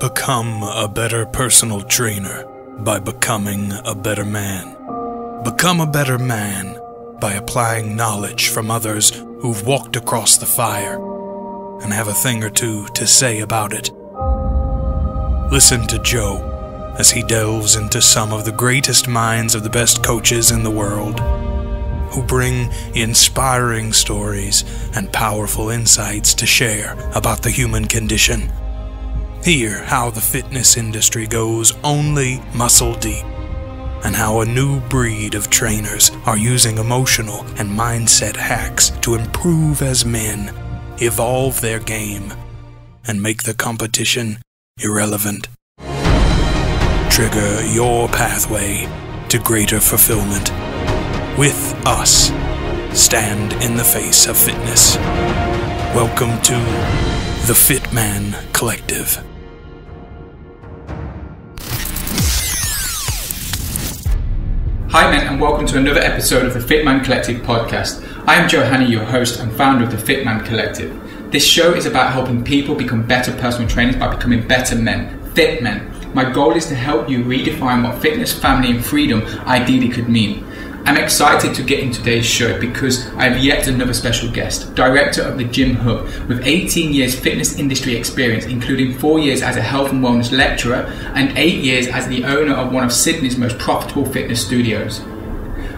Become a better personal trainer by becoming a better man. Become a better man by applying knowledge from others who've walked across the fire and have a thing or two to say about it. Listen to Joe as he delves into some of the greatest minds of the best coaches in the world, who bring inspiring stories and powerful insights to share about the human condition. Hear how the fitness industry goes only muscle deep, and how a new breed of trainers are using emotional and mindset hacks to improve as men, evolve their game, and make the competition irrelevant. Trigger your pathway to greater fulfillment. With us, stand in the face of fitness. Welcome to the Fit Man Collective. Hi men, and welcome to another episode of the Fit Man Collective podcast. I am Joe Hanney, your host and founder of the Fit Man Collective. This show is about helping people become better personal trainers by becoming better men, fit men. My goal is to help you redefine what fitness, family and freedom ideally could mean. I'm excited to get into today's show because I have yet another special guest, director of The Gym Hub, with 18 years fitness industry experience, including 4 years as a health and wellness lecturer and 8 years as the owner of one of Sydney's most profitable fitness studios.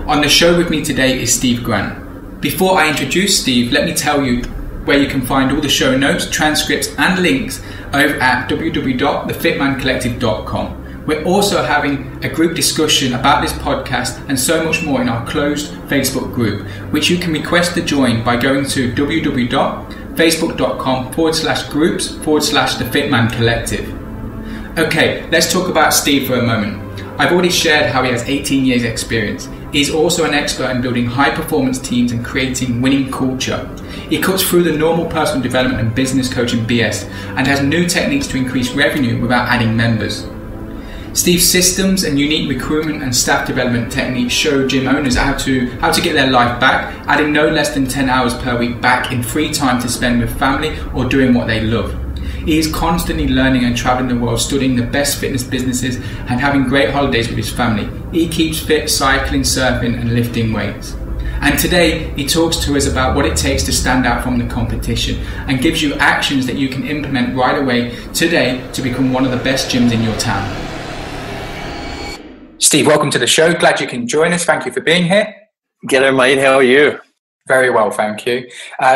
On the show with me today is Steve Grant. Before I introduce Steve, let me tell you where you can find all the show notes, transcripts and links over at www.thefitmancollective.com. We're also having a group discussion about this podcast and so much more in our closed Facebook group, which you can request to join by going to facebook.com/groups/thefitmancollective. Okay, let's talk about Steve for a moment. I've already shared how he has 18 years experience. He's also an expert in building high performance teams and creating winning culture. He cuts through the normal personal development and business coaching BS and has new techniques to increase revenue without adding members. Steve's systems and unique recruitment and staff development techniques show gym owners how to get their life back, adding no less than 10 hours per week back in free time to spend with family or doing what they love. He is constantly learning and traveling the world, studying the best fitness businesses and having great holidays with his family. He keeps fit, cycling, surfing and lifting weights. And today he talks to us about what it takes to stand out from the competition and gives you actions that you can implement right away today to become one of the best gyms in your town. Steve, welcome to the show. Glad you can join us. Thank you for being here. G'day, mate. How are you? Very well, thank you.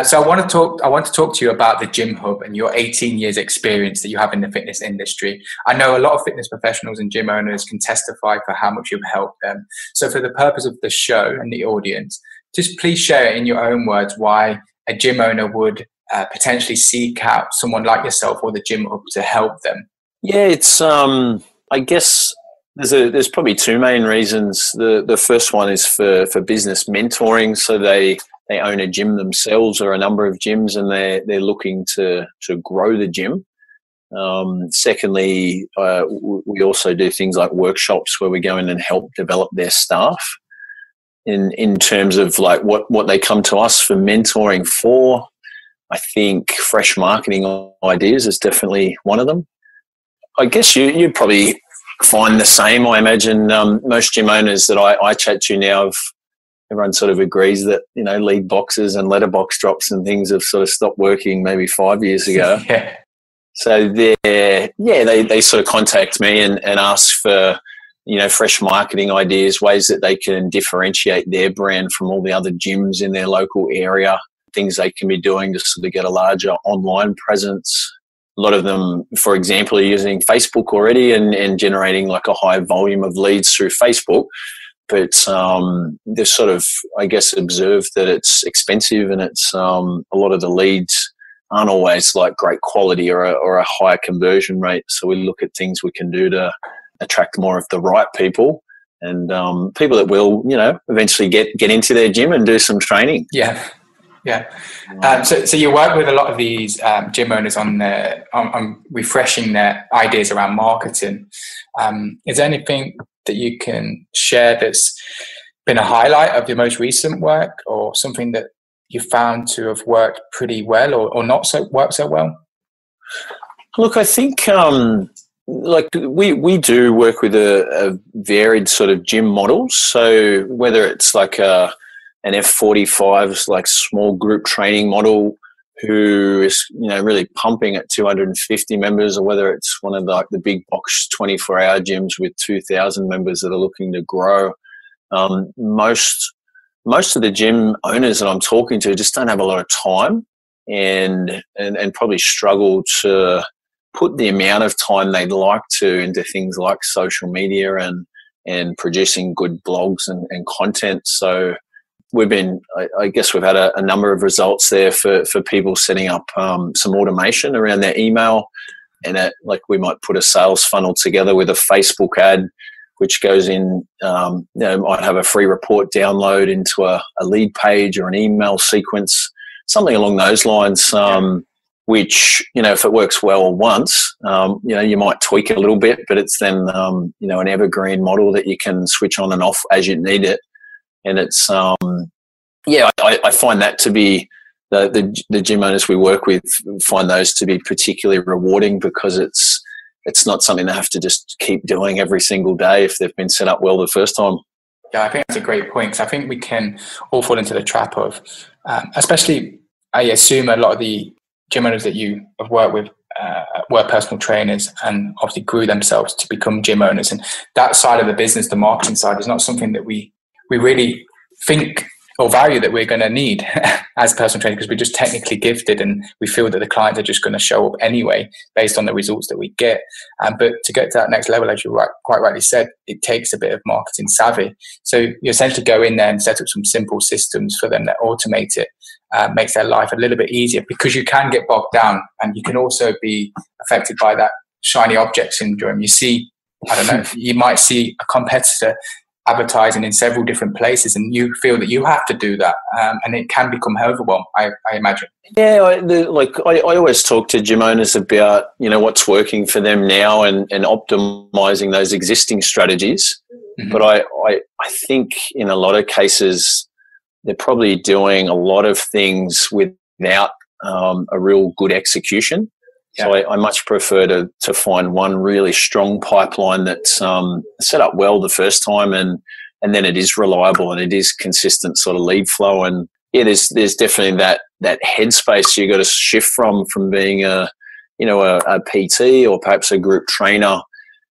So I want to talk to you about the Gym Hub and your 18 years experience that you have in the fitness industry. I know a lot of fitness professionals and gym owners can testify for how much you've helped them. So for the purpose of the show and the audience, just please share in your own words why a gym owner would potentially seek out someone like yourself or the Gym Hub to help them. Yeah, it's I guess there's probably two main reasons. The first one is for business mentoring. So they own a gym themselves or a number of gyms, and they're looking to grow the gym. Secondly, we also do things like workshops where we go in and help develop their staff in terms of like what they come to us for mentoring for. I think fresh marketing ideas is definitely one of them. I guess you probably find the same. I imagine most gym owners that I chat to now, everyone sort of agrees that, you know, lead boxes and letterbox drops and things have sort of stopped working maybe 5 years ago. Yeah. So they sort of contact me and ask for, you know, fresh marketing ideas, ways that they can differentiate their brand from all the other gyms in their local area, things they can be doing to sort of get a larger online presence. A lot of them, for example, are using Facebook already and generating like a high volume of leads through Facebook. But they've sort of, I guess, observed that it's expensive and it's a lot of the leads aren't always like great quality or a higher conversion rate. So we look at things we can do to attract more of the right people and people that will, you know, eventually get into their gym and do some training. Yeah. Yeah, so you work with a lot of these gym owners on refreshing their ideas around marketing. Is there anything that you can share that's been a highlight of your most recent work, or something that you found to have worked pretty well, or not so worked so well? Look, I think like we do work with a varied sort of gym models. So whether it's like an F45, like small group training model, who is, you know, really pumping at 250 members, or whether it's one of the, like the big box 24-hour gyms with 2,000 members that are looking to grow. Most of the gym owners that I'm talking to just don't have a lot of time, and probably struggle to put the amount of time they'd like to into things like social media and producing good blogs and content. So we've been, I guess we've had a number of results there for people setting up some automation around their email, and like we might put a sales funnel together with a Facebook ad, which goes in, you know, might have a free report download into a lead page or an email sequence, something along those lines. Which, you know, if it works well once, you know, you might tweak it a little bit, but it's then, you know, an evergreen model that you can switch on and off as you need it. And it's, yeah, I find that to be the gym owners we work with find those to be particularly rewarding, because it's not something they have to just keep doing every single day if they've been set up well the first time. Yeah, I think that's a great point, because I think we can all fall into the trap of, especially I assume a lot of the gym owners that you have worked with were personal trainers and obviously grew themselves to become gym owners. And that side of the business, the marketing side, is not something that we really think or value that we're going to need as personal trainers, because we're just technically gifted and we feel that the clients are just going to show up anyway based on the results that we get. But to get to that next level, as you quite rightly said, it takes a bit of marketing savvy. So you essentially go in there and set up some simple systems for them that automate it, makes their life a little bit easier, because you can get bogged down and you can also be affected by that shiny object syndrome. You see, I don't know, you might see a competitor advertising in several different places, and you feel that you have to do that, and it can become overwhelming, I imagine. Yeah, I always talk to gym owners about, you know, what's working for them now and optimizing those existing strategies. Mm-hmm. But I think in a lot of cases they're probably doing a lot of things without a real good execution. So I much prefer to find one really strong pipeline that's set up well the first time, and then it is reliable and it is consistent sort of lead flow. And yeah, there's definitely that headspace you got to shift from being a PT or perhaps a group trainer,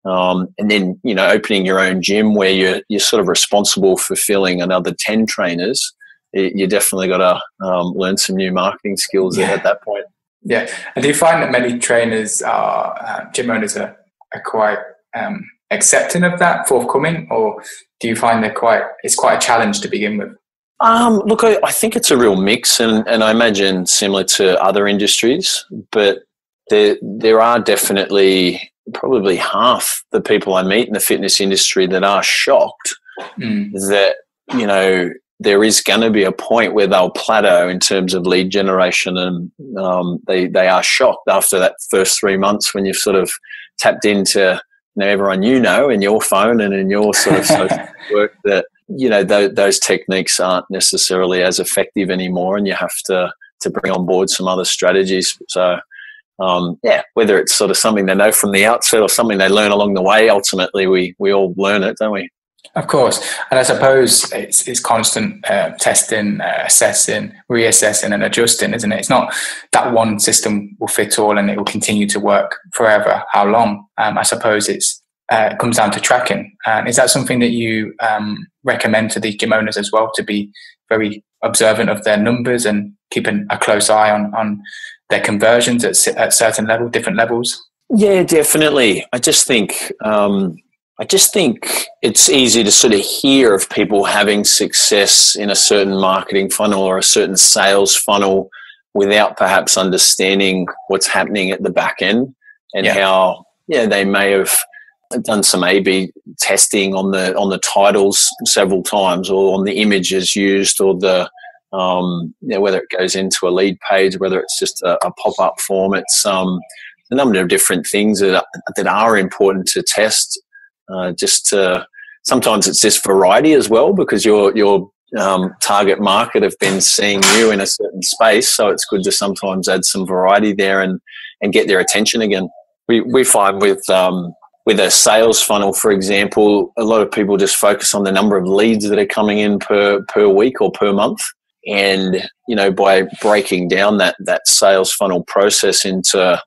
and then, you know, opening your own gym where you're sort of responsible for filling another 10 trainers. You definitely got to learn some new marketing skills at that point. Yeah, and do you find that many trainers, gym owners are quite accepting of that, forthcoming, or do you find it's quite a challenge to begin with? Look, I think it's a real mix, and I imagine similar to other industries, but there are definitely probably half the people I meet in the fitness industry that are shocked that, you know, there is going to be a point where they'll plateau in terms of lead generation, and they are shocked after that first 3 months when you've sort of tapped into, you know, everyone you know in your phone and in your sort of social work, that, you know, those techniques aren't necessarily as effective anymore, and you have to bring on board some other strategies. So, whether it's sort of something they know from the outset or something they learn along the way, ultimately we all learn it, don't we? Of course. And I suppose it's constant testing, assessing, reassessing and adjusting, isn't it? It's not that one system will fit all and it will continue to work forever. How long? I suppose it comes down to tracking. And is that something that you recommend to the gym owners as well, to be very observant of their numbers and keeping a close eye on their conversions at certain level, different levels? Yeah, definitely. I just think it's easy to sort of hear of people having success in a certain marketing funnel or a certain sales funnel without perhaps understanding what's happening at the back end, and how they may have done some A/B testing on the titles several times, or on the images used, or the whether it goes into a lead page, whether it's just a pop-up form. It's a number of different things that are important to test. Sometimes it's just variety as well, because your target market have been seeing you in a certain space, so it's good to sometimes add some variety there and and get their attention again. We find with a sales funnel, for example, a lot of people just focus on the number of leads that are coming in per week or per month. And, you know, by breaking down that sales funnel process into,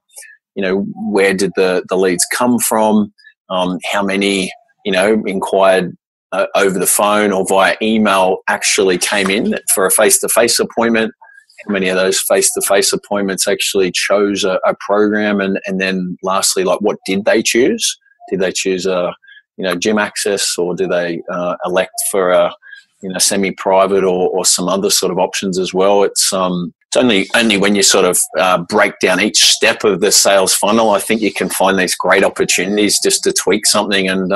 you know, where did the leads come from, how many, you know, inquired over the phone or via email actually came in for a face-to-face appointment, how many of those face-to-face appointments actually chose a program, and then lastly, like, what did they choose? Did they choose a, you know, gym access, or do they elect for a, you know, semi-private or some other sort of options as well? It's only when you sort of break down each step of the sales funnel, I think you can find these great opportunities just to tweak something, and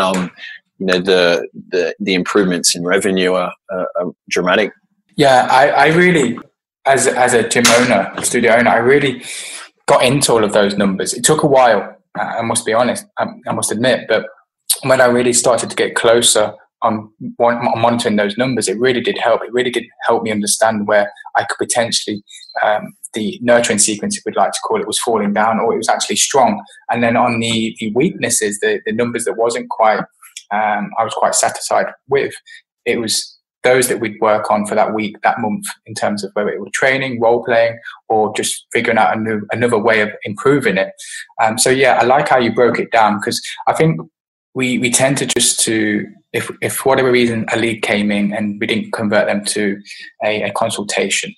you know, the improvements in revenue are dramatic. Yeah, I really, as a gym owner, studio owner, I really got into all of those numbers. It took a while, I must be honest, I must admit, but when I really started to get closer on monitoring those numbers, it really did help. It really did help me understand where I could potentially, the nurturing sequence, if we'd like to call it, was falling down, or it was actually strong. And then on the weaknesses, the numbers that wasn't quite, I was quite satisfied with, it was those that we'd work on for that week, that month, in terms of whether it was training, role playing, or just figuring out another way of improving it. So yeah, I like how you broke it down, because I think we tend to just to, if for whatever reason a lead came in and we didn't convert them to a consultation,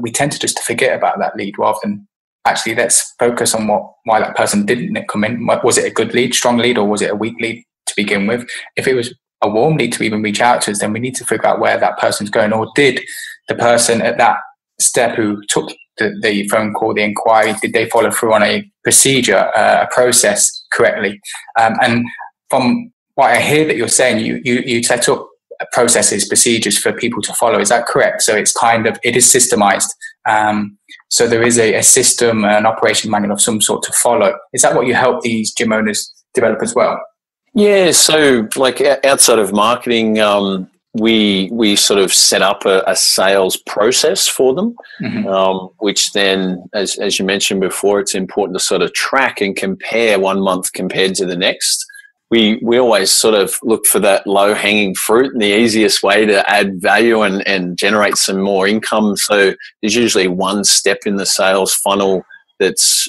we tend to just forget about that lead, rather than actually let's focus on why that person didn't come in. Was it a good lead, strong lead, or was it a weak lead to begin with? If it was a warm lead to even reach out to us, then we need to figure out where that person's going, or did the person at that step who took the phone call, the inquiry, did they follow through on a procedure, a process correctly? And from what I hear that you're saying, you set up processes, procedures for people to follow. Is that correct? So it's kind of, it is systemized. So there is a system, an operation manual of some sort to follow. Is that what you help these gym owners develop as well? Yeah, so like outside of marketing, we sort of set up a sales process for them, mm-hmm. Which then, as you mentioned before, it's important to sort of track and compare one month compared to the next. We always sort of look for that low-hanging fruit and the easiest way to add value and generate some more income. So there's usually one step in the sales funnel that's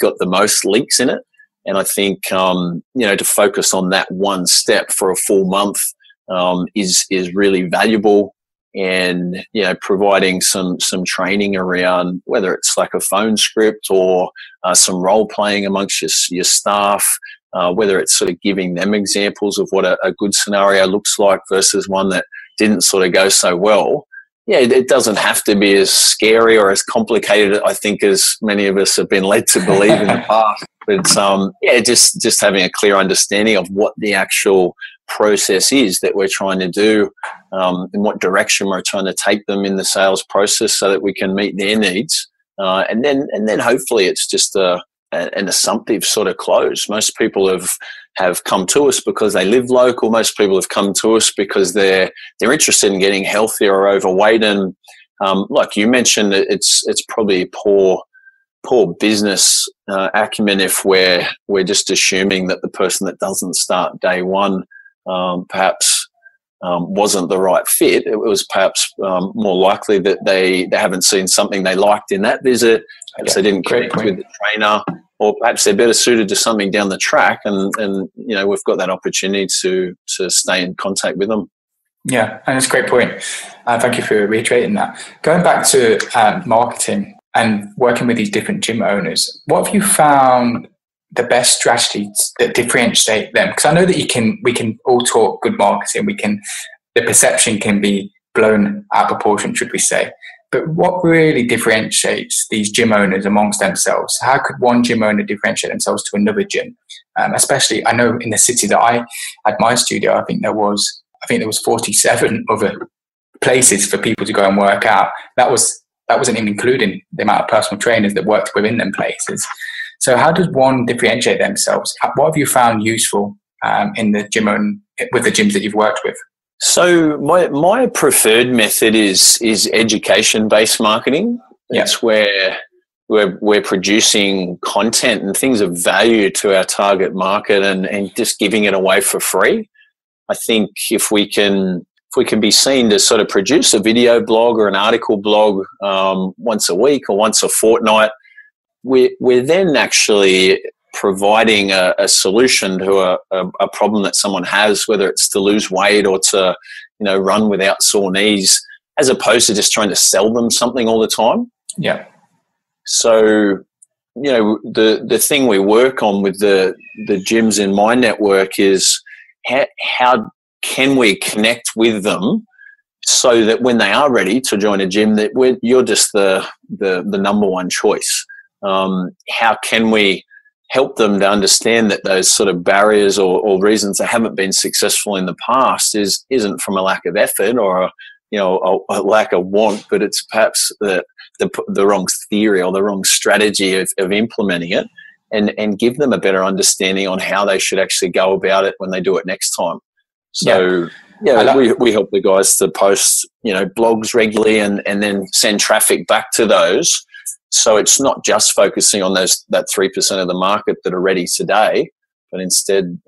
got the most leaks in it. And I think, you know, to focus on that one step for a full month is really valuable, and, you know, providing some training around, whether it's like a phone script or some role playing amongst your staff, whether it's sort of giving them examples of what a good scenario looks like versus one that didn't sort of go so well. Yeah, it doesn't have to be as scary or as complicated, I think, as many of us have been led to believe in the past. But yeah, just having a clear understanding of what the actual process is that we're trying to do, and what direction we're trying to take them in the sales process, so that we can meet their needs. And then hopefully it's just an assumptive sort of close. Most people have come to us because they live local. Most people have come to us because they're interested in getting healthier or overweight. And like you mentioned, it's probably poor business acumen if we're just assuming that the person that doesn't start day one perhaps wasn't the right fit. It was perhaps more likely that they haven't seen something they liked in that visit. Perhaps they didn't connect with the trainer, or perhaps they're better suited to something down the track. And you know, we've got that opportunity to stay in contact with them. Yeah, and it's a great point. Thank you for reiterating that. Going back to marketing and working with these different gym owners, what have you found the best strategies that differentiate them? Because I know that we can all talk good marketing, the perception can be blown out of proportion, should we say. But what really differentiates these gym owners amongst themselves? How could one gym owner differentiate themselves to another gym? Especially, I know in the city that I had my studio, I think there was 47 other places for people to go and work out. That wasn't even including the amount of personal trainers that worked within them places. So how does one differentiate themselves? What have you found useful in the gym and with the gyms that you've worked with? So my preferred method is education-based marketing. It's where we're producing content and things of value to our target market, and just giving it away for free. I think if we can be seen to sort of produce a video blog or an article blog once a week or once a fortnight, we're then actually providing a solution to a problem that someone has, whether it's to lose weight or to, you know, run without sore knees, as opposed to just trying to sell them something all the time. Yeah. So, you know, the thing we work on with the gyms in my network is how can we connect with them so that when they are ready to join a gym, that you're just the number one choice. How can we help them to understand that those sort of barriers or reasons they haven't been successful in the past isn't from a lack of effort or a lack of want, but it's perhaps the wrong theory or the wrong strategy of implementing it, and give them a better understanding on how they should actually go about it when they do it next time. So yeah, we help the guys to post, blogs regularly and then send traffic back to those. So it's not just focusing on that 3% of the market that are ready today, but instead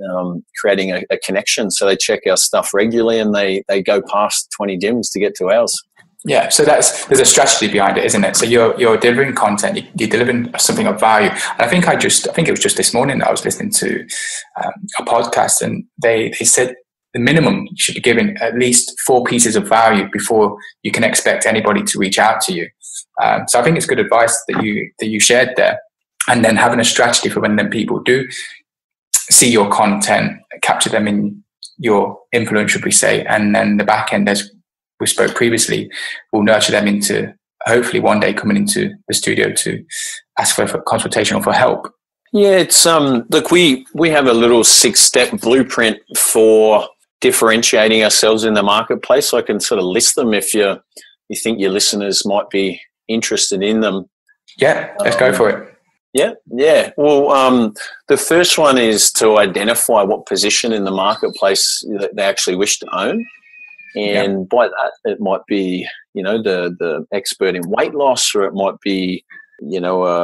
creating a connection so they check our stuff regularly and they go past 20 gyms to get to ours. Yeah, so there's a strategy behind it, isn't it? So you're delivering content, you're delivering something of value. And I think it was just this morning that I was listening to a podcast, and they said the minimum you should be giving at least 4 pieces of value before you can expect anybody to reach out to you. So I think it's good advice that you shared there, and then having a strategy for when then people do see your content, capture them in your influence, should we say, and then the back end, as we spoke previously, will nurture them into hopefully one day coming into the studio to ask for consultation or for help. Yeah, it's look, we have a little 6-step blueprint for differentiating ourselves in the marketplace. So I can sort of list them if you think your listeners might be interested in them. Yeah, let's go for it. Yeah. Well, the first one is to identify what position in the marketplace that they actually wish to own. And by that, it might be, the expert in weight loss, or it might be, an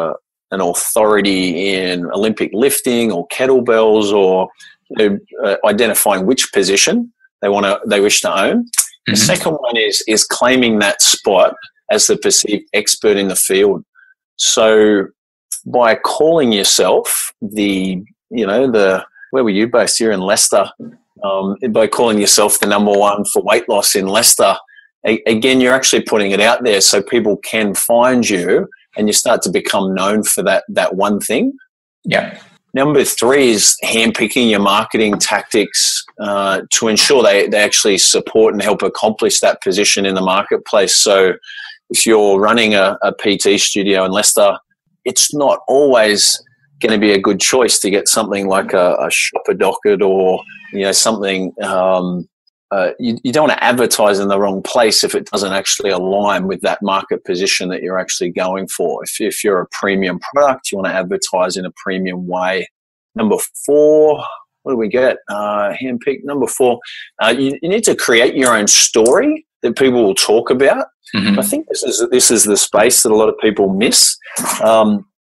authority in Olympic lifting or kettlebells, or identifying which position they wish to own. The second one is claiming that spot as the perceived expert in the field. So by calling yourself where were you based? You're in Leicester. By calling yourself the number one for weight loss in Leicester, again, you're actually putting it out there so people can find you, and you start to become known for that one thing. Yeah. Number 3 is handpicking your marketing tactics to ensure they actually support and help accomplish that position in the marketplace. So if you're running a PT studio in Leicester, it's not always going to be a good choice to get something like a shopper docket or, something. You don't want to advertise in the wrong place if it doesn't actually align with that market position that you're actually going for. If you're a premium product, you want to advertise in a premium way. Number 4, what do we get? Handpick. Number 4, you need to create your own story that people will talk about. I think this is the space that a lot of people miss.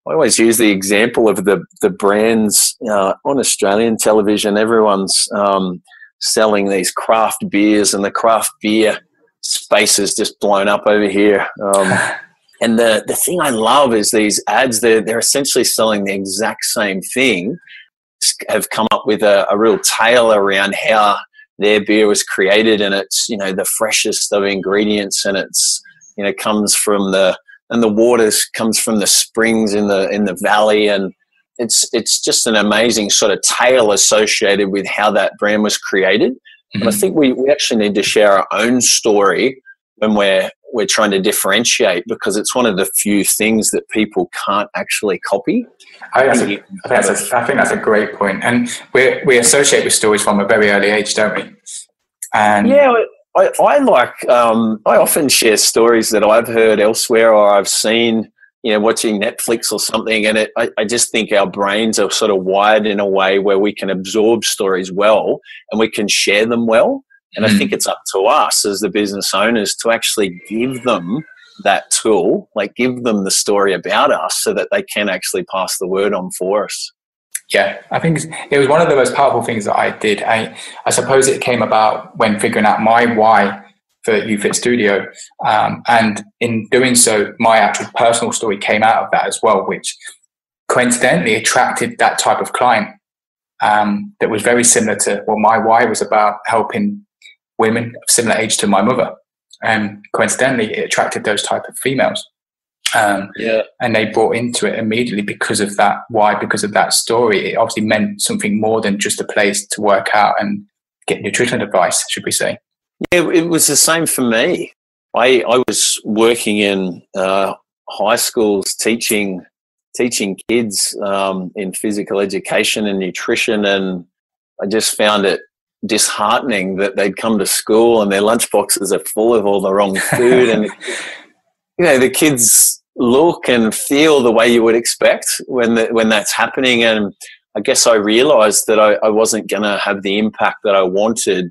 I always use the example of the brands on Australian television. Everyone's selling these craft beers, and the craft beer space is just blown up over here. And the thing I love is these ads, they're essentially selling the exact same thing, have come up with a real tale around how their beer was created, and it's, the freshest of ingredients, and it's, comes from the water comes from the springs in the valley, and It's just an amazing sort of tale associated with how that brand was created. And I think we actually need to share our own story when we're trying to differentiate, because it's one of the few things that people can't actually copy. I think that's a great point. And we associate with stories from a very early age, don't we? And yeah, I often share stories that I've heard elsewhere or I've seen, watching Netflix or something. And I just think our brains are sort of wired in a way where we can absorb stories well and we can share them well. And I think it's up to us as the business owners to actually give them that tool, like give them the story about us so that they can actually pass the word on for us. Yeah, I think it was one of the most powerful things that I did. I suppose it came about when figuring out my why for UFit Studio. And in doing so, my actual personal story came out of that as well, which coincidentally attracted that type of client that was very similar to, well, my why was about helping women of similar age to my mother. And coincidentally, it attracted those type of females. And they bought into it immediately because of that why, because of that story. It obviously meant something more than just a place to work out and get nutritional advice, should we say. Yeah, it was the same for me. I was working in high schools teaching kids in physical education and nutrition, and I just found it disheartening that they'd come to school and their lunchboxes are full of all the wrong food and you know, the kids look and feel the way you would expect when that's happening. And I guess I realized that I wasn't going to have the impact that I wanted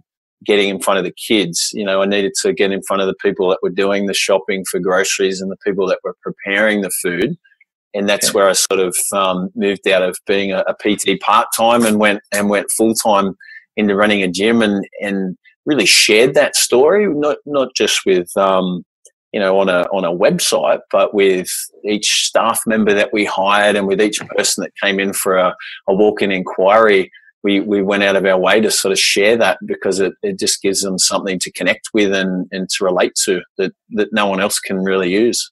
getting in front of the kids. You know, I needed to get in front of the people that were doing the shopping for groceries and the people that were preparing the food. And that's where I sort of moved out of being a PT part-time and went full-time into running a gym, and really shared that story, not just with you know, on a website, but with each staff member that we hired and with each person that came in for a walk-in inquiry. We went out of our way to sort of share that because it just gives them something to connect with and to relate to that no one else can really use.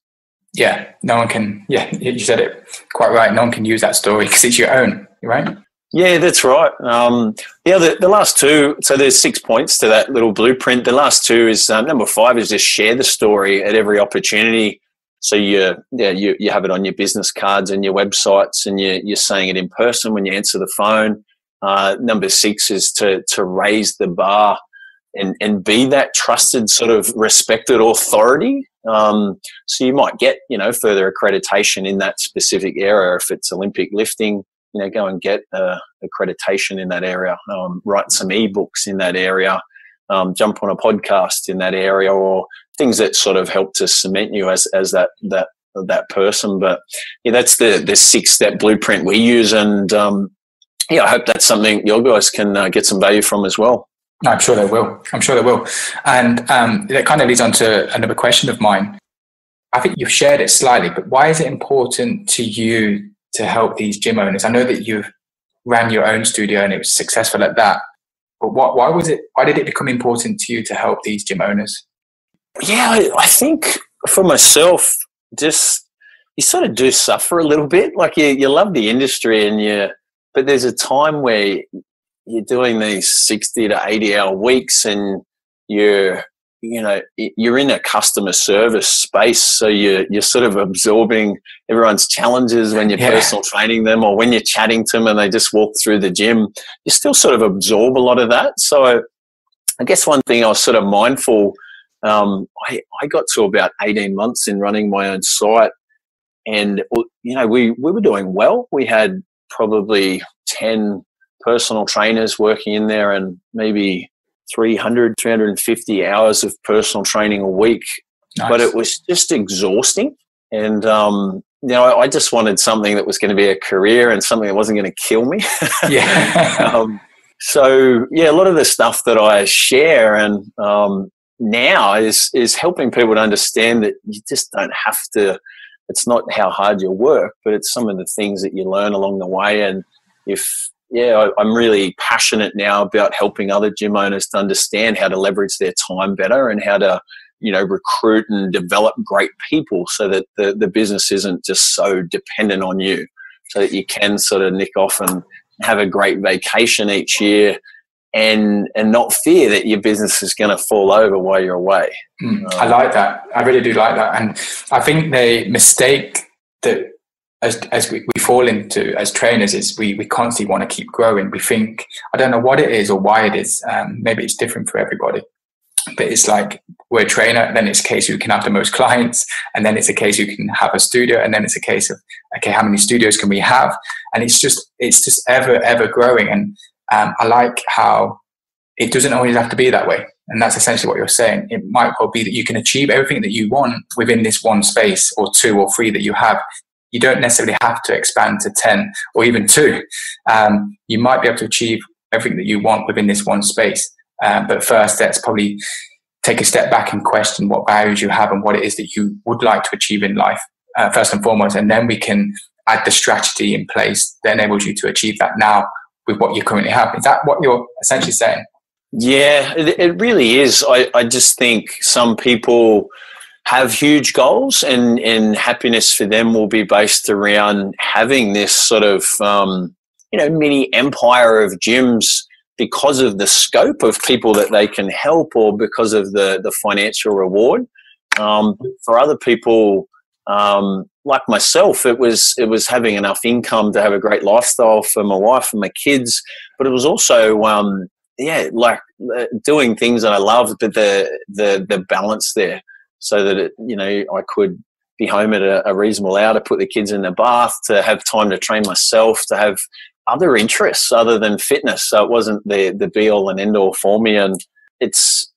Yeah, no one can. Yeah, you said it quite right. No one can use that story because it's your own, right? Yeah, that's right. The last two, so there's 6 points to that little blueprint. The last two is number 5 is just share the story at every opportunity. So you have it on your business cards and your websites, and you're saying it in person when you answer the phone. Number 6 is to raise the bar and be that trusted sort of respected authority. So you might get, you know, further accreditation in that specific area. If it's Olympic lifting, you know, go and get accreditation in that area, write some ebooks in that area, jump on a podcast in that area, or things that sort of help to cement you as that person. But yeah, that's the 6-step blueprint we use, and yeah, I hope that's something your guys can get some value from as well. I'm sure they will. And that kind of leads on to another question of mine. I think you've shared it slightly, but why is it important to you to help these gym owners? I know that you ran your own studio and it was successful at that, but why did it become important to you to help these gym owners? Yeah, I think for myself, just you sort of do suffer a little bit. Like you love the industry but there's a time where you're doing these 60 to 80-hour weeks, and you're in a customer service space, so you're sort of absorbing everyone's challenges when you're personal training them, or when you're chatting to them and they just walk through the gym. You still sort of absorb a lot of that. So I guess one thing I was sort of mindful, I got to about 18 months in running my own site, and you know, we were doing well. We had probably 10 personal trainers working in there, and maybe 300, 350 hours of personal training a week. Nice. But it was just exhausting. And, you know, I just wanted something that was going to be a career and something that wasn't going to kill me. Yeah. A lot of the stuff that I share and now is helping people to understand that you just don't have to, it's not how hard you work, but it's some of the things that you learn along the way. And I'm really passionate now about helping other gym owners to understand how to leverage their time better and how to, you know, recruit and develop great people so that the business isn't just so dependent on you, so that you can sort of nick off and have a great vacation each year and not fear that your business is going to fall over while you're away. I like that. I really do like that. And I think the mistake that as we fall into as trainers is we constantly want to keep growing. We think, I don't know what it is or why it is, maybe it's different for everybody, but it's like we're a trainer, then it's a case who can have the most clients, and then it's a case who can have a studio, and then it's a case of, okay, how many studios can we have? And it's just ever growing. And I like how it doesn't always have to be that way. And that's essentially what you're saying. It might well be that you can achieve everything that you want within this one space or two or three that you have. You don't necessarily have to expand to 10 or even two. You might be able to achieve everything that you want within this one space. But first, let's probably take a step back and question what barriers you have and what it is that you would like to achieve in life, first and foremost. And then we can add the strategy in place that enables you to achieve that now with what you currently have. Is that what you're essentially saying? Yeah, it really is. I just think some people have huge goals, and happiness for them will be based around having this sort of, mini empire of gyms because of the scope of people that they can help or because of the financial reward. For other people, like myself, it was having enough income to have a great lifestyle for my wife and my kids, but it was also, doing things that I loved, but the balance there, so that I could be home at a reasonable hour to put the kids in the bath, to have time to train myself, to have other interests other than fitness. So it wasn't the be all and end all for me, and it's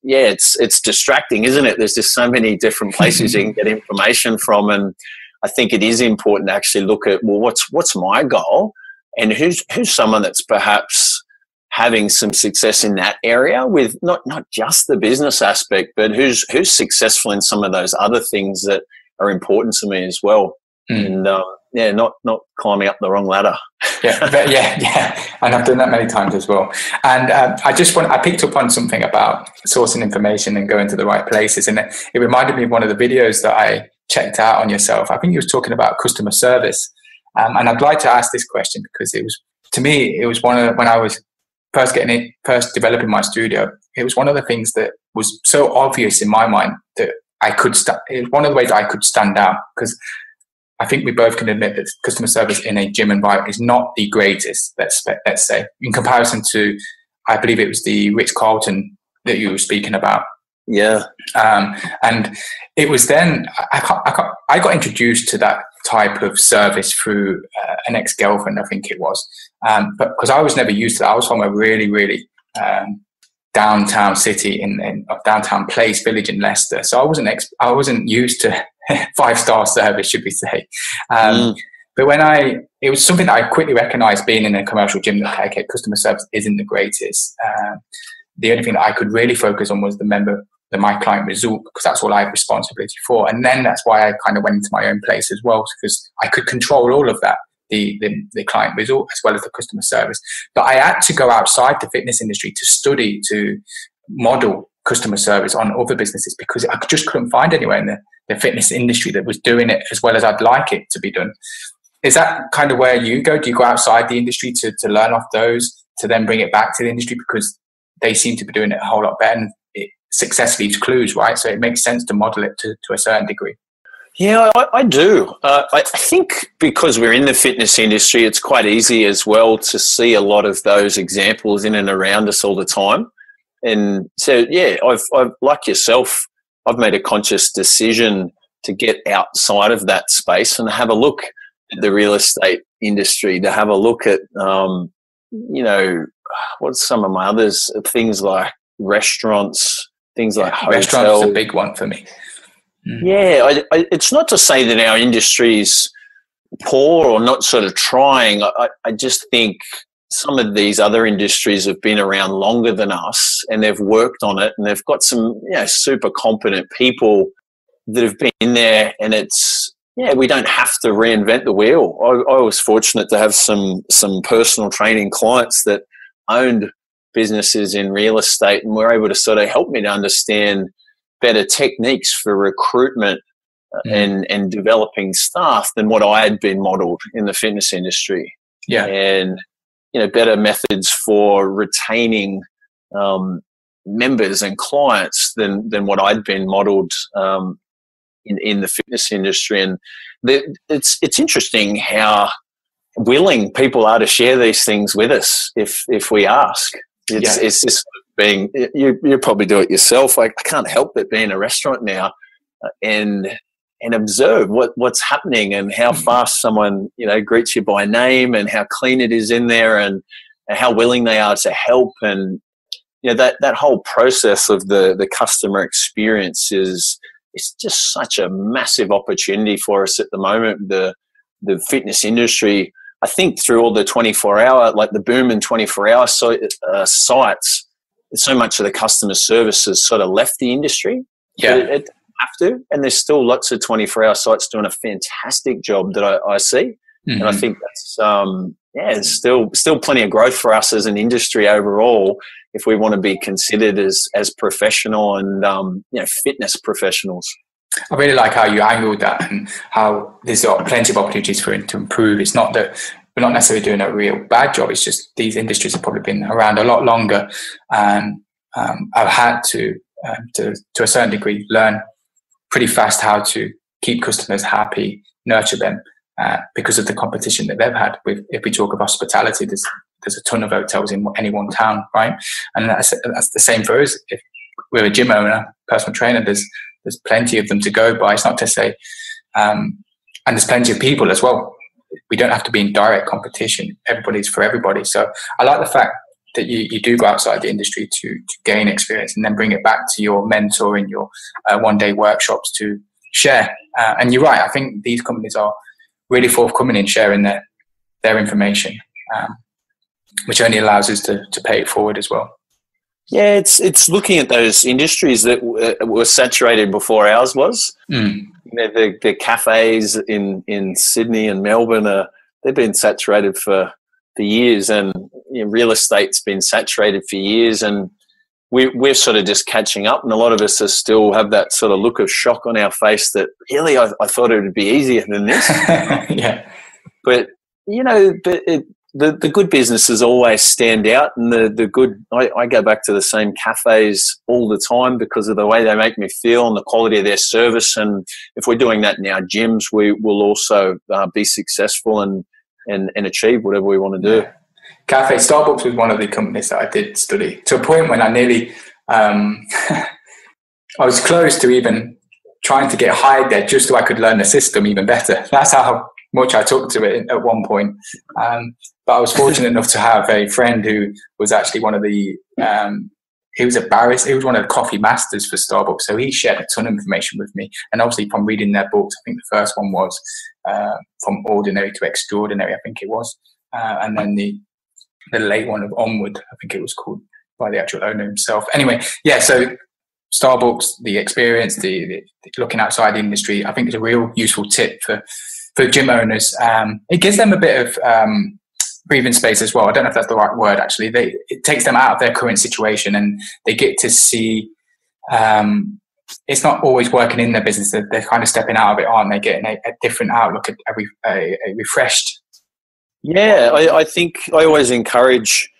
distracting, isn't it? There's just so many different places you can get information from, and I think it is important to actually look at, well, what's my goal, and who's someone that's perhaps having some success in that area with not just the business aspect, but who's successful in some of those other things that are important to me as well. Mm. And not climbing up the wrong ladder. yeah. And I've done that many times as well. And I picked up on something about sourcing information and going to the right places. And it reminded me of one of the videos that I checked out on yourself. I think you was talking about customer service. And I'd like to ask this question because it was one of, when I was first developing my studio, it was one of the things that was so obvious in my mind that it was one of the ways that I could stand out, because I think we both can admit that customer service in a gym environment is not the greatest, let's say, in comparison to, I believe it was the Ritz Carlton that you were speaking about. Yeah. And it was then, I got introduced to that type of service through an ex-girlfriend, I think it was. But because I was never used to that, I was from a really, really downtown city in a downtown place, village in Leicester. So I wasn't used to 5-star service, should we say? But it was something that I quickly recognised, being in a commercial gym, that okay, customer service isn't the greatest. The only thing that I could really focus on was my client result, because that's all I have responsibility for. And then that's why I kind of went into my own place as well, because I could control all of that, the client result as well as the customer service. But I had to go outside the fitness industry to study, to model customer service on other businesses, because I just couldn't find anywhere in the fitness industry that was doing it as well as I'd like it to be done. Is that kind of where you go? Do you go outside the industry to learn off those, to then bring it back to the industry because they seem to be doing it a whole lot better? And success leaves clues, right? So it makes sense to model it to a certain degree. Yeah, I do. I think because we're in the fitness industry, it's quite easy as well to see a lot of those examples in and around us all the time. And so, yeah, I've like yourself, I've made a conscious decision to get outside of that space and have a look at the real estate industry, to have a look at, what's some of my others, things like restaurants, things like hotels. Restaurants is a big one for me. Mm. Yeah, it's not to say that our industry's poor or not sort of trying. I just think some of these other industries have been around longer than us, and they've worked on it, and they've got some super competent people that have been in there, and it's, we don't have to reinvent the wheel. I was fortunate to have some personal training clients that owned businesses in real estate, and were able to sort of help me to understand better techniques for recruitment and developing staff than what I had been modeled in the fitness industry. Yeah. And, better methods for retaining members and clients than what I'd been modeled in the fitness industry. And it's interesting how willing people are to share these things with us if we ask. It's just being, you probably do it yourself. I can't help but be in a restaurant now and observe what's happening and how fast someone greets you by name, and how clean it is in there, and how willing they are to help. And you know, that whole process of the customer experience is just such a massive opportunity for us at the moment. The fitness industry, I think, through all the 24-hour, like the boom in 24-hour sites, so much of the customer service has sort of left the industry. Yeah. It have to, and there's still lots of 24-hour sites doing a fantastic job that I see. Mm-hmm. And I think that's, yeah, it's still plenty of growth for us as an industry overall if we want to be considered as professional and, you know, fitness professionals. I really like how you angled that and how there's plenty of opportunities for it to improve. It's not that we're not necessarily doing a real bad job. It's just these industries have probably been around a lot longer and I've had to a certain degree, learn pretty fast how to keep customers happy, nurture them because of the competition that they've had. If we talk of hospitality, there's a ton of hotels in any one town, right? And that's the same for us. If we're a gym owner, personal trainer, there's plenty of them to go by. It's not to say, and there's plenty of people as well. We don't have to be in direct competition. Everybody's for everybody. So I like the fact that you do go outside the industry to gain experience and then bring it back to your mentor in your one-day workshops to share. And you're right. I think these companies are really forthcoming in sharing their information, which only allows us to pay it forward as well. Yeah, it's looking at those industries that were saturated before ours was. Mm. You know, the cafes in Sydney and Melbourne, they've been saturated for years, and you know, real estate's been saturated for years, and we're sort of just catching up, and a lot of us are still have that sort of look of shock on our face that really I thought it would be easier than this. Yeah. But, you know, the good businesses always stand out, and the good, I go back to the same cafes all the time because of the way they make me feel and the quality of their service. And if we're doing that in our gyms, we will also be successful and achieve whatever we want to do. Cafe Starbucks was one of the companies that I did study to a point when I nearly, I was close to even trying to get hired there just so I could learn the system even better. That's how much I talked to it at one point. But I was fortunate enough to have a friend who was actually one of the, he was a barista, he was one of the coffee masters for Starbucks. So he shared a ton of information with me. And obviously from reading their books, I think the first one was From Ordinary to Extraordinary, I think it was. And then the late one of Onward, I think it was called, by the actual owner himself. Anyway, yeah, so Starbucks, the experience, the looking outside the industry, I think is a real useful tip for gym owners. It gives them a bit of breathing space as well. I don't know if that's the right word, actually. It takes them out of their current situation, and they get to see it's not always working in their business. They're kind of stepping out of it, aren't they? Getting a different outlook, a refreshed. Yeah, I think I always encourage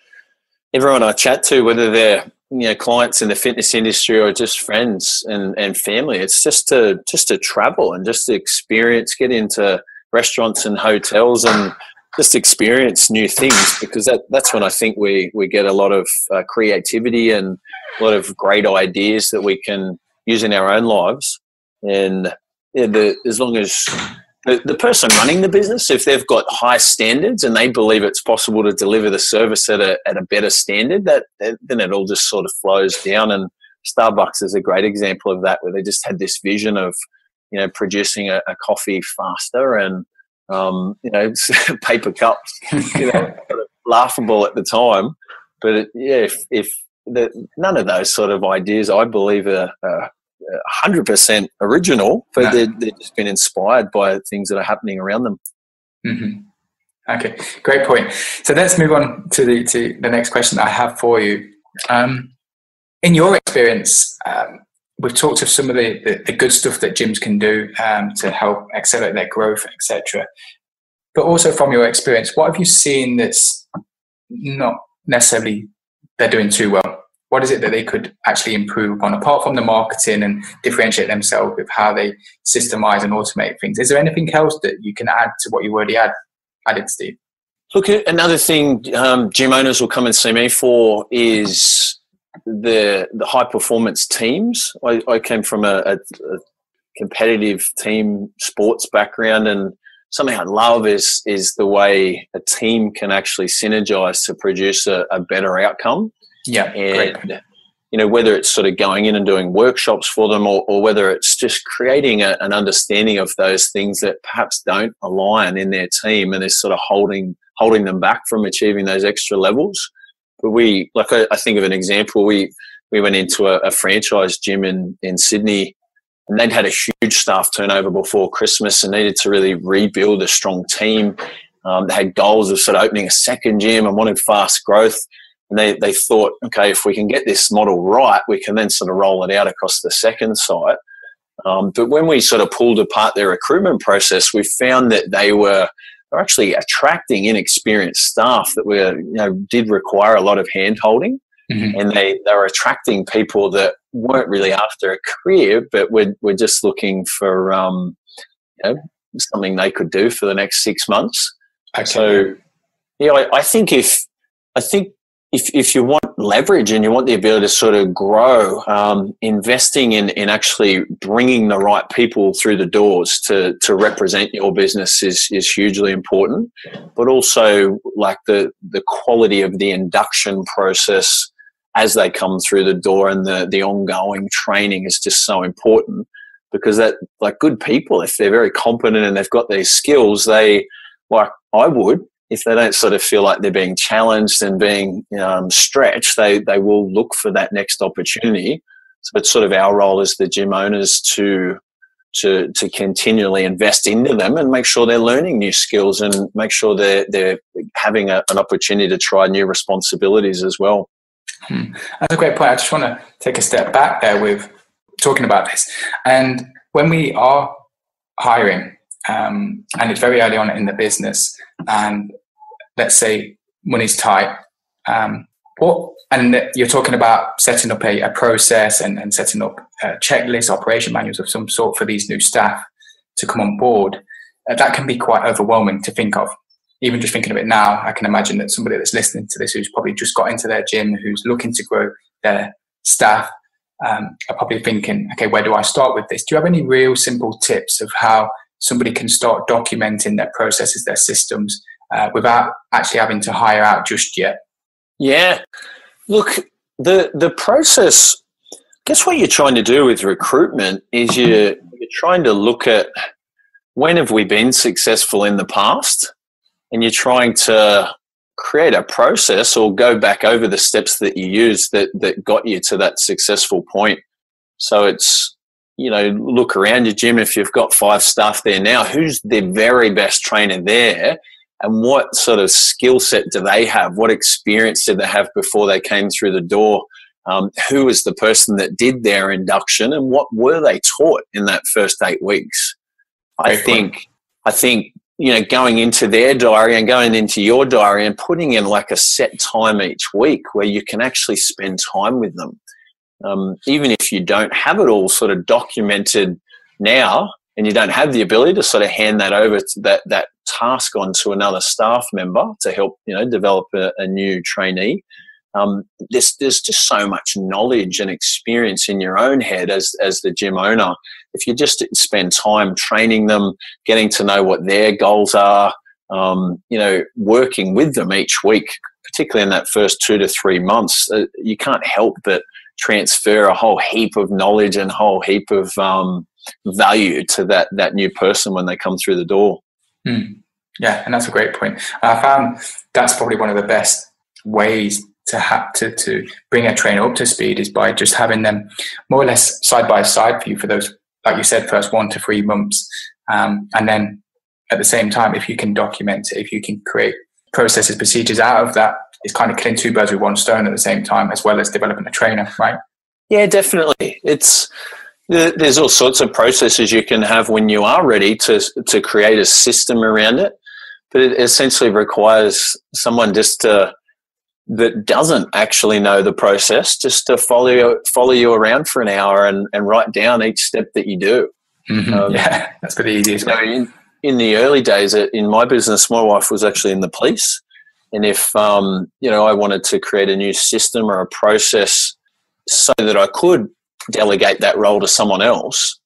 everyone I chat to, whether they're, you know, clients in the fitness industry or just friends and family, it's just to travel and just to experience, get into restaurants and hotels and just experience new things, because that's when I think we get a lot of creativity and a lot of great ideas that we can use in our own lives. And yeah, as long as the person running the business, if they've got high standards and they believe it's possible to deliver the service at a better standard, then it all just sort of flows down. And Starbucks is a great example of that, where they just had this vision of, you know, producing a coffee faster and, you know, paper cups, you know, sort of laughable at the time. But yeah, none of those sort of ideas, I believe, are 100% original, but no. They've just been inspired by things that are happening around them. Mm-hmm. Okay, great point. So let's move on to the next question that I have for you. In your experience, we've talked of some of the good stuff that gyms can do to help accelerate their growth, etc. But also from your experience, what have you seen that's not necessarily they're doing too well? What is it that they could actually improve upon, apart from the marketing and differentiate themselves with how they systemize and automate things? Is there anything else that you can add to what you already added, Steve? Look, another thing gym owners will come and see me for is the high-performance teams. I came from a competitive team sports background, and something I love is the way a team can actually synergize to produce a better outcome. Yeah. And, great. You know, whether it's sort of going in and doing workshops for them, or whether it's just creating an understanding of those things that perhaps don't align in their team and is sort of holding them back from achieving those extra levels. But we, like I think of an example, we went into a franchise gym in Sydney, and they'd had a huge staff turnover before Christmas and needed to really rebuild a strong team. They had goals of sort of opening a second gym and wanted fast growth. And they thought, okay, if we can get this model right, we can then sort of roll it out across the second site. But when we sort of pulled apart their recruitment process, we found that they're actually attracting inexperienced staff that were, you know, did require a lot of hand-holding. Mm-hmm. And they were attracting people that weren't really after a career, but were just looking for you know, something they could do for the next 6 months. Okay. So, yeah, I think if you want leverage and you want the ability to sort of grow, investing in actually bringing the right people through the doors to represent your business is hugely important. But also, like, the quality of the induction process as they come through the door and the ongoing training is just so important, because that, like, good people, if they're very competent and they've got these skills, they, like I would, if they don't sort of feel like they're being challenged and being stretched, they will look for that next opportunity. So it's sort of our role as the gym owners to continually invest into them and make sure they're learning new skills and make sure they're having an opportunity to try new responsibilities as well. Hmm. That's a great point. I just want to take a step back there with talking about this. And when we are hiring, and it's very early on in the business, and let's say money's tight, and you're talking about setting up a process and setting up checklists, operation manuals of some sort for these new staff to come on board, that can be quite overwhelming to think of. Even just thinking of it now, I can imagine that somebody that's listening to this, who's probably just got into their gym, who's looking to grow their staff, are probably thinking, okay, where do I start with this? Do you have any real simple tips of how somebody can start documenting their processes, their systems, without actually having to hire out just yet? Yeah. Look, the process, I guess what you're trying to do with recruitment is you're trying to look at when have we been successful in the past, and you're trying to create a process or go back over the steps that you used that got you to that successful point. So it's, you know, look around your gym. If you've got 5 staff there now, who's the very best trainer there, and what sort of skill set do they have? What experience did they have before they came through the door? Who was the person that did their induction, and what were they taught in that first 8 weeks? I think, you know, going into their diary and going into your diary and putting in like a set time each week where you can actually spend time with them. Even if you don't have it all sort of documented now, and you don't have the ability to sort of hand that over, to that task on to another staff member to help, you know, develop a new trainee, there's just so much knowledge and experience in your own head as the gym owner. If you just spend time training them, getting to know what their goals are, you know, working with them each week, particularly in that first 2 to 3 months, you can't help but transfer a whole heap of knowledge and whole heap of value to that new person when they come through the door. Mm. Yeah, and that's a great point. I found that's probably one of the best ways to have to bring a trainer up to speed is by just having them more or less side by side for you for those, like you said, first 1 to 3 months, and then at the same time, if you can document it, if you can create processes, procedures out of that, it's kind of killing 2 birds with 1 stone at the same time, as well as developing a trainer, right? Yeah, definitely. There's all sorts of processes you can have when you are ready to create a system around it, but it essentially requires someone just that doesn't actually know the process, just to follow you around for an hour and write down each step that you do. Mm-hmm. Yeah, that's pretty easy as well. In the early days, in my business, my wife was actually in the police. And if, you know, I wanted to create a new system or a process so that I could delegate that role to someone else,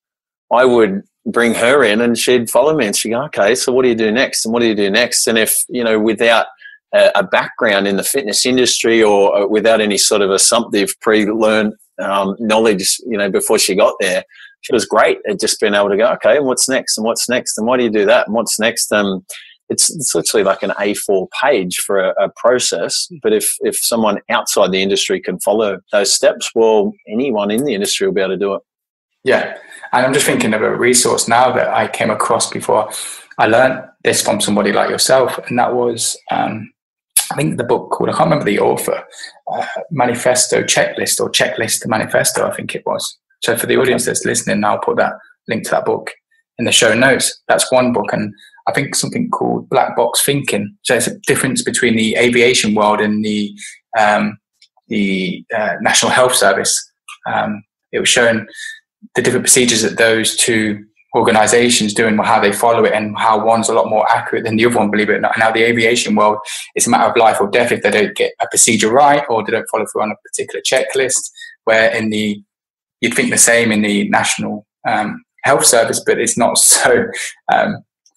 I would bring her in and she'd follow me and she'd go, okay, so what do you do next? And what do you do next? And if, you know, without a background in the fitness industry or without any sort of assumptive pre-learned knowledge, you know, before she got there. She was great at just being able to go, okay, and what's next, and what's next, and why do you do that, and what's next. It's literally like an A4 page for a process. But if someone outside the industry can follow those steps, well, anyone in the industry will be able to do it. Yeah. And I'm just thinking of a resource now that I came across before. I learned this from somebody like yourself, and that was, I think the book called, I can't remember the author, Manifesto Checklist or Checklist Manifesto, I think it was. So for the audience that's listening, I'll put that link to that book in the show notes. That's one book. And I think something called black box thinking. So it's a difference between the aviation world and the National Health Service. It was showing the different procedures that those two organizations doing, how they follow it, and how one's a lot more accurate than the other one, believe it or not. And how the aviation world, it's a matter of life or death if they don't get a procedure right, or they don't follow through on a particular checklist, where in the, you'd think the same in the National Health Service, but it's not so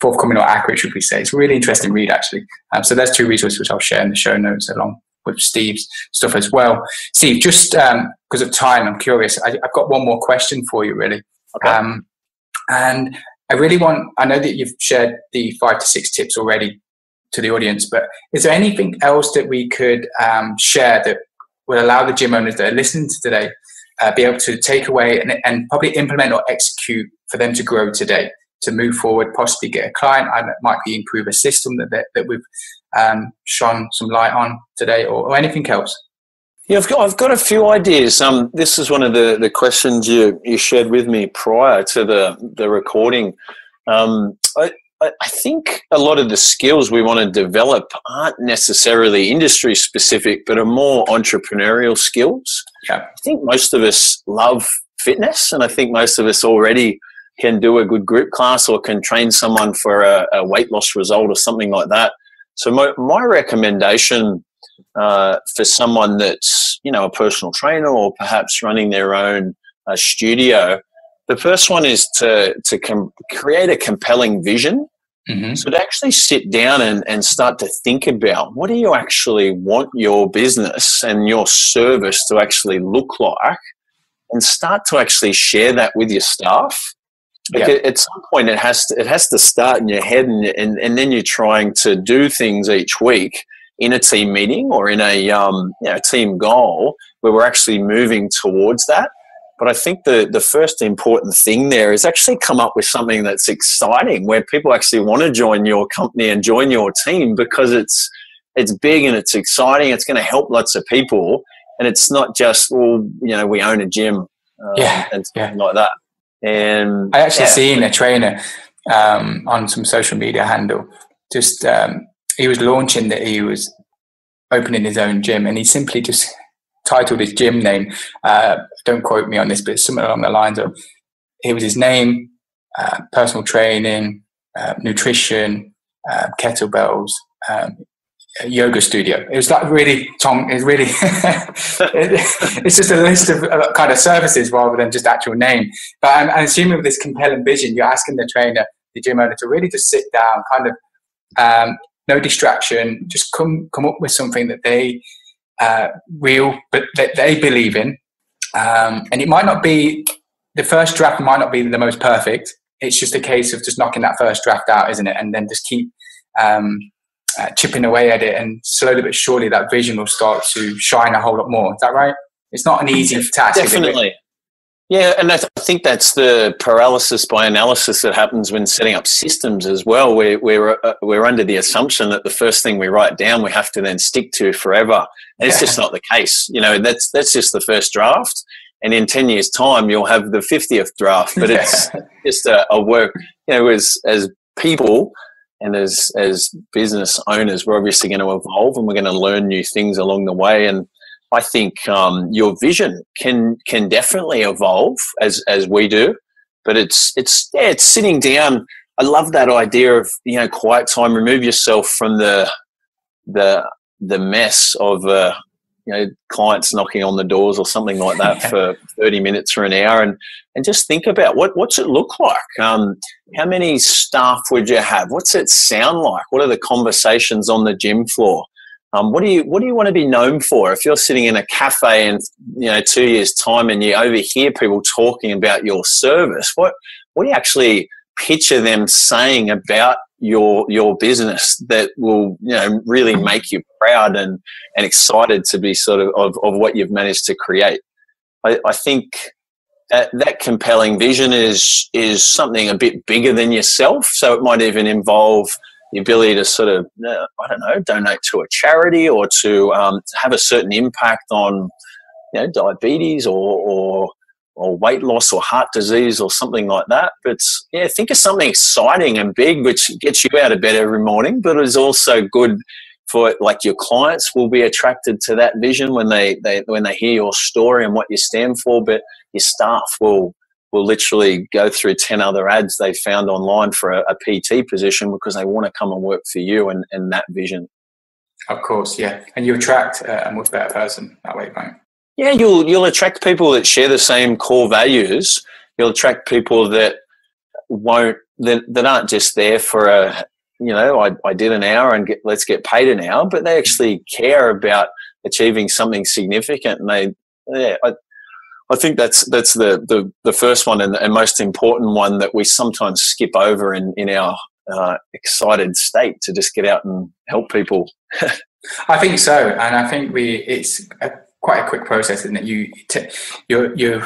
forthcoming or accurate, should we say. It's a really interesting read, actually. So there's two resources which I'll share in the show notes along with Steve's stuff as well. Steve, just because of time, I'm curious. I've got one more question for you, really. Okay. And I really want, I know that you've shared the 5 to 6 tips already to the audience, but is there anything else that we could share that would allow the gym owners that are listening to today be able to take away and probably implement or execute for them to grow today, to move forward, possibly get a client? I might be improve a system that we've shone some light on today, or anything else. Yeah, I've got a few ideas. This is one of the questions you shared with me prior to the recording. I think a lot of the skills we want to develop aren't necessarily industry specific, but are more entrepreneurial skills. Yeah. I think most of us love fitness, and I think most of us already can do a good group class or can train someone for a weight loss result or something like that. So my recommendation for someone that's, you know, a personal trainer or perhaps running their own studio, the first one is to create a compelling vision. Mm-hmm. So to actually sit down and start to think about, what do you actually want your business and your service to actually look like, and start to actually share that with your staff. Like, yeah. At some point, it has to start in your head, and then you're trying to do things each week in a team meeting or in a team goal where we're actually moving towards that. But I think the first important thing there is actually come up with something that's exciting, where people actually want to join your company and join your team, because it's big and it's exciting. It's going to help lots of people, and it's not just, well, you know, we own a gym and something like that. And I actually seen a trainer on some social media handle, just he was launching that he was opening his own gym, and he simply just titled his gym name, don't quote me on this, but it's something along the lines of, it was his name, personal training, nutrition, kettlebells, yoga studio. It was like really, it's just a list of kind of services rather than just actual name. But I'm assuming with this compelling vision, you're asking the trainer, the gym owner, to really just sit down, kind of no distraction, just come up with something that they that they believe in. And it might not be, the first draft might not be the most perfect. It's just a case of just knocking that first draft out, isn't it? And then just keep chipping away at it, and slowly but surely that vision will start to shine a whole lot more. Is that right? It's not an easy task. Definitely. Yeah, and I think that's the paralysis by analysis that happens when setting up systems as well. We're under the assumption that the first thing we write down we have to then stick to forever. And it's just not the case. You know, that's just the first draft. And in 10 years' time, you'll have the 50th draft. But it's just a work. You know, as people and as business owners, we're obviously going to evolve, and we're going to learn new things along the way. And I think your vision can definitely evolve as we do, but it's sitting down. I love that idea of, you know, quiet time. Remove yourself from the mess of you know, clients knocking on the doors or something like that for 30 minutes or an hour, and just think about what's it look like? How many staff would you have? What's it sound like? What are the conversations on the gym floor? What do you want to be known for? If you're sitting in a cafe in 2 years' time and you overhear people talking about your service, what do you actually picture them saying about your business that will really make you proud and excited to be sort of what you've managed to create? I think that compelling vision is something a bit bigger than yourself. So it might even involve the ability to sort of, donate to a charity or to have a certain impact on, diabetes or weight loss or heart disease or something like that. But yeah, think of something exciting and big which gets you out of bed every morning, but is also good for your clients will be attracted to that vision when they hear your story and what you stand for. But your staff will literally go through 10 other ads they found online for a PT position because they want to come and work for you and that vision. Of course, yeah. And you attract a much better person that way, right? Yeah, you'll attract people that share the same core values. You'll attract people that aren't just there for a, I did an hour and let's get paid an hour, but they actually care about achieving something significant. And I think that's the first one and most important one that we sometimes skip over in our excited state to just get out and help people. I think so, and I think it's quite a quick process, isn't it? You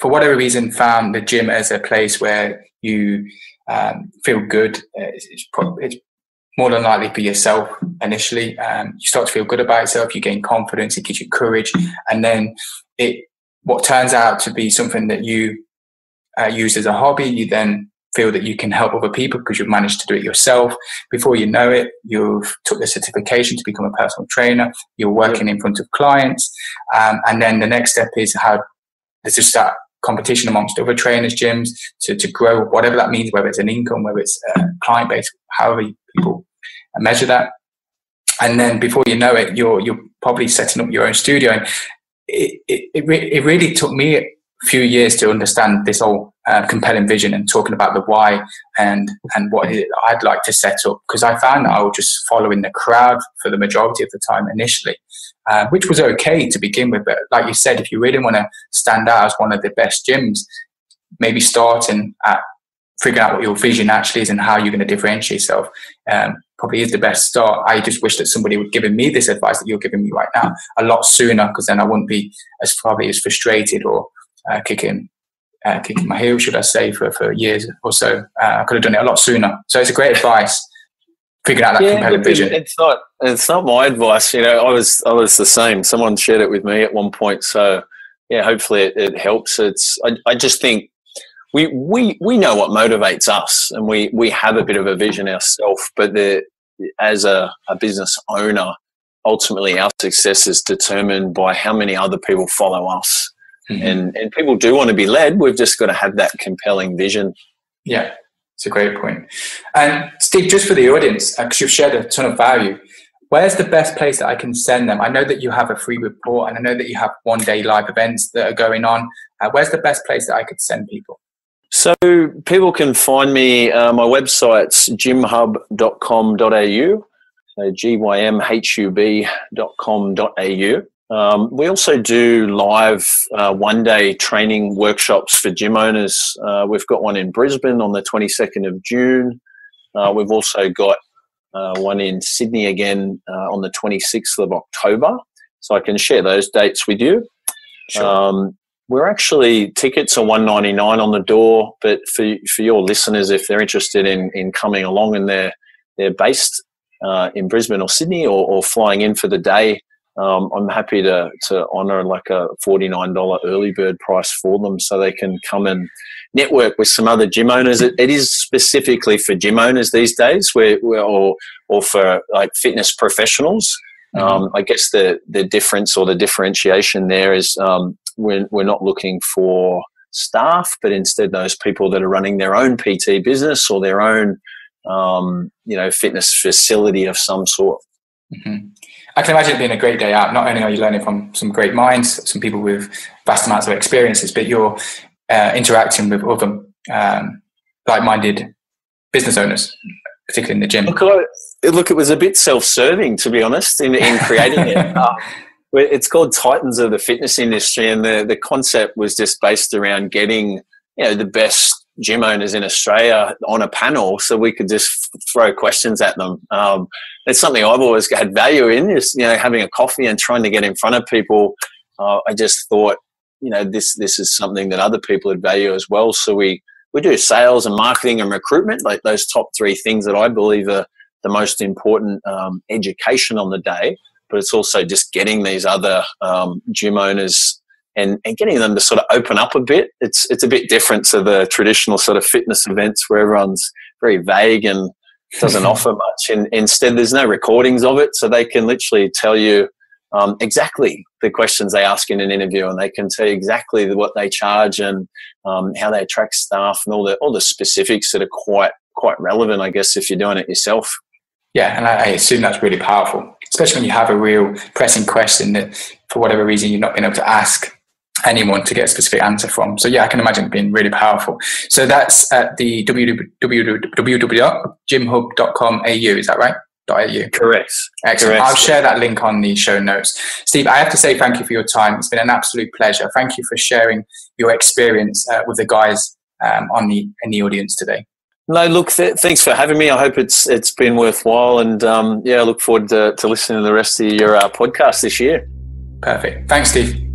for whatever reason found the gym as a place where you feel good. It's more than likely for yourself initially. You start to feel good about yourself. You gain confidence. It gives you courage, and then what turns out to be something that you use as a hobby, you then feel that you can help other people because you've managed to do it yourself. Before you know it, you've took the certification to become a personal trainer. You're working in front of clients. And then the next step is there's just that competition amongst other trainers, gyms, to grow, whatever that means, whether it's an income, whether it's a client base, however people measure that. And then before you know it, you're probably setting up your own studio. And it really took me a few years to understand this whole compelling vision and talking about the why and what I'd like to set up, because I found that I was just following the crowd for the majority of the time initially, which was okay to begin with. But like you said, if you really want to stand out as one of the best gyms, maybe starting at figuring out what your vision actually is and how you're going to differentiate yourself probably is the best start. I just wish that somebody would give me this advice that you're giving me right now a lot sooner, because then I wouldn't be probably as frustrated or kicking my heels, should I say, for years or so. I could have done it a lot sooner. So it's a great advice, figuring out that compelling vision. It's not my advice. I was the same. Someone shared it with me at one point. So yeah, hopefully it helps. I just think we know what motivates us, and we have a bit of a vision ourselves, but as a business owner, ultimately our success is determined by how many other people follow us. Mm-hmm. And people do want to be led. We've just got to have that compelling vision. Yeah, it's a great point. And Steve, just for the audience, because you've shared a ton of value, where's the best place that I can send them? I know that you have a free report, and I know that you have one-day live events that are going on. Where's the best place that I could send people? So people can find me, my website's gymhub.com.au, so gymhub.com.au. We also do live one-day training workshops for gym owners. We've got one in Brisbane on the 22nd of June. We've also got one in Sydney again on the 26th of October. So I can share those dates with you. Sure. We're actually, tickets are $1.99 on the door, but for your listeners, if they're interested in coming along and they're based in Brisbane or Sydney or flying in for the day, I'm happy to honour like a $49 early bird price for them, so they can come and network with some other gym owners. It is specifically for gym owners these days, or for like fitness professionals. Mm-hmm. I guess the difference or the differentiation there is we're not looking for staff, but instead those people that are running their own PT business or their own fitness facility of some sort. Mm-hmm. I can imagine it being a great day out. Not only are you learning from some great minds, some people with vast amounts of experiences, but you're interacting with other like-minded business owners, particularly in the gym. Look, look, it was a bit self-serving, to be honest, in creating it. It's called Titans of the Fitness Industry, and the concept was just based around getting, you know, the best gym owners in Australia on a panel so we could just throw questions at them. It's something I've always had value in, is, you know, having a coffee and trying to get in front of people. I just thought, you know, this is something that other people would value as well. So we do sales and marketing and recruitment, like those top three things that I believe are the most important education on the day, but it's also just getting these other gym owners and getting them to sort of open up a bit. It's a bit different to the traditional sort of fitness events where everyone's very vague and doesn't offer much. And instead, there's no recordings of it, so they can literally tell you exactly the questions they ask in an interview, and they can tell you exactly what they charge and how they attract staff and all the specifics that are quite relevant, I guess, if you're doing it yourself. Yeah, and I assume that's really powerful, especially when you have a real pressing question that, for whatever reason, you've not been able to ask anyone to get a specific answer from. So yeah, I can imagine it being really powerful. So that's at the www.gymhub.com.au, is that right? .au. Correct. Excellent. Correct. I'll share that link on the show notes. Steve, I have to say thank you for your time. It's been an absolute pleasure. Thank you for sharing your experience with the guys in the audience today. No, look, thanks for having me. I hope it's been worthwhile, and yeah, I look forward to listening to the rest of your podcast this year. Perfect. Thanks, Steve.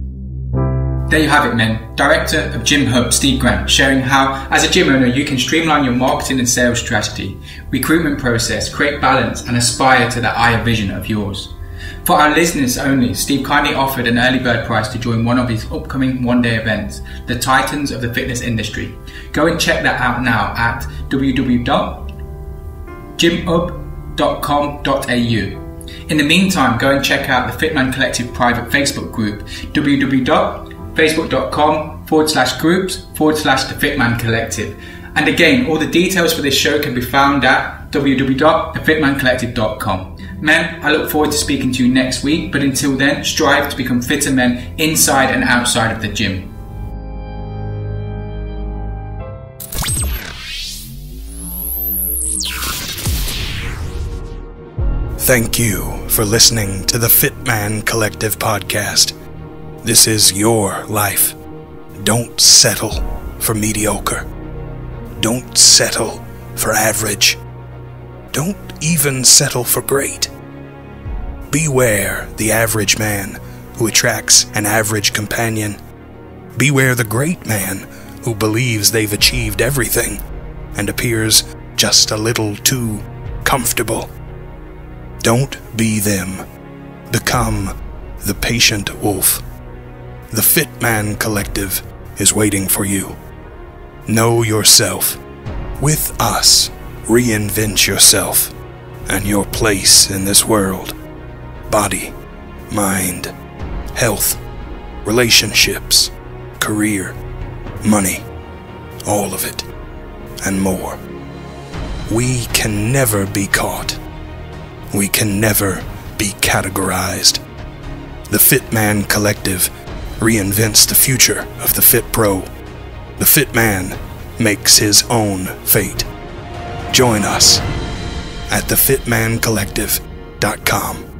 There you have it, men. Director of Gym Hub, Steve Grant, sharing how, as a gym owner, you can streamline your marketing and sales strategy, recruitment process, create balance, and aspire to that higher vision of yours. For our listeners only, Steve kindly offered an early bird price to join one of his upcoming one-day events, the Titans of the Fitness Industry. Go and check that out now at www.gymhub.com.au. In the meantime, go and check out the Fit Man Collective private Facebook group, facebook.com/groups/TheFitManCollective. And again, all the details for this show can be found at www.thefitmancollective.com. Men, I look forward to speaking to you next week, but until then, strive to become fitter men inside and outside of the gym. Thank you for listening to the Fit Man Collective podcast. This is your life. Don't settle for mediocre. Don't settle for average. Don't even settle for great. Beware the average man who attracts an average companion. Beware the great man who believes they've achieved everything and appears just a little too comfortable. Don't be them. Become the patient wolf. The Fit Man Collective is waiting for you. Know yourself. With us, reinvent yourself and your place in this world. Body, mind, health, relationships, career, money, all of it, and more. We can never be caught. We can never be categorized. The Fit Man Collective reinvents the future of the Fit Pro. The Fit Man makes his own fate. Join us at thefitmancollective.com.